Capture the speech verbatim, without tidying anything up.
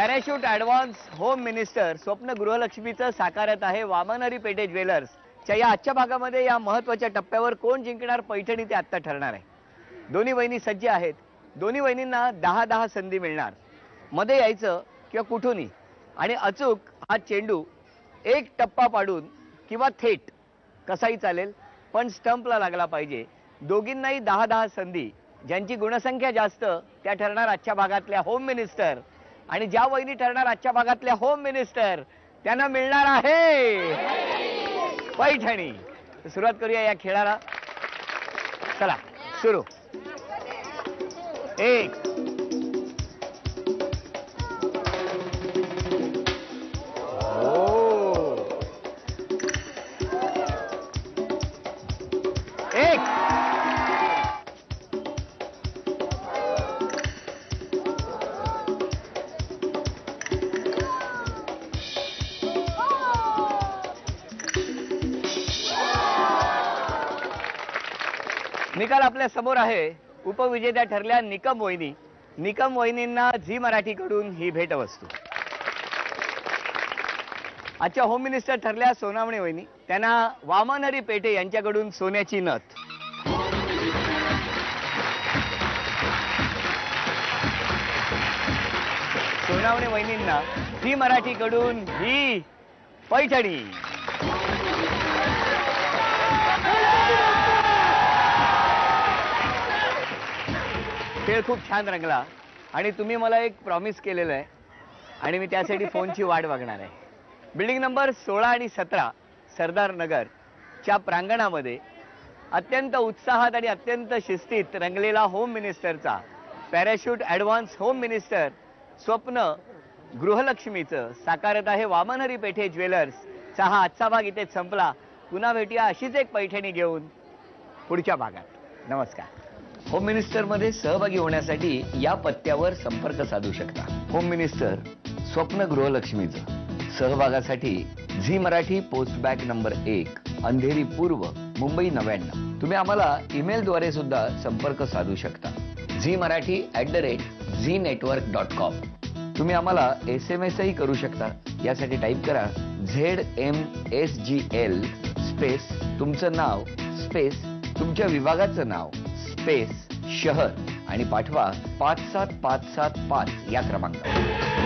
Parachute advance home minister स्वप्न गृहलक्ष्मीचं साकारत आहे वामन हरी पेठे ज्वेलर्सच्या या आजच्या भागामध्ये। या महत्त्वाच्या टप्प्यावर कोण जिंकणार पैठणी ते आत्ता ठरणार आहे। दोन्ही वहिनी सज्ज आहेत, दोन्ही वहिनींना दहा दहा संधी मिळणार। मध्ये यायचं किंवा कुठूनही आणि अचूक हा चेंडू एक टप्पा पाडून किंवा थेट कसाही चालेल पण स्टंपला लागला पाहिजे। दोघींनाही दहा दहा संधी, ज्यांची गुणसंख्या जास्त त्या ठरणार आजच्या भागातल्या होम मिनिस्टर आणि ज्या वहिनी ठरणार आजच्या भागातल्या होम मिनिस्टर त्यांना मिळणार आहे पैठणी। सुरुवात करूया या खेळाला, चला सुरू। एक निकाल आपल्या समोर आहे। उपविजेत्या ठरल्या निकम वहिनी। निकम वहिनींना झी मराठी कडून ही भेटवस्तू। आजच्या होम मिनिस्टर ठरल्या सोनावणे वहिनी, त्यांना वामन हरी पेठे यांच्याकडून सोन्याची नथ। सोनावणे वहिनींना झी मराठी कडून ही पैठणी। खेळ खूप छान रंगला आणि तुम्ही मला एक प्रॉमिस केलेलं आहे आणि मी त्यासाठी फोनची वाट बघणार आहे। बिल्डिंग नंबर सोळा आणि सतरा सरदार नगर च्या प्रांगणामध्ये अत्यंत उत्साहात आणि अत्यंत शिस्तीत रंगलेला होम मिनिस्टरचा पॅराशूट ॲडव्हान्स होम मिनिस्टर स्वप्न गृहलक्ष्मीचं साकारत आहे वामन हरी पेठे ज्वेलर्सचा हा आजचा भाग इथेच संपला। पुन्हा भेटूया अशीच एक पैठणी घेऊन पुढच्या भागात। नमस्कार। होम मिनिस्टर मध्ये सहभागी होण्यासाठी या पत्त्यावर संपर्क साधू शकता। होम मिनिस्टर स्वप्न गृहलक्ष्मीचं। सहभागासाठी Zee Marathi post bag number एक अंधेरी पूर्व मुंबई नव्याण्णव। तुम्ही आम्हाला ईमेलद्वारे सुद्धा संपर्क साधू शकता Zee Marathi at the rate Zee network dot com. तुम्ही आम्हाला एस एम एसही करू शकता। यासाठी टाईप करा Z M S G L space तुमचं नाव स्पेस तुमच्या विभागाचं नाव स्पेस शहर आणि पाठवा पाच सात पाच सात पाच या क्रमांकावर।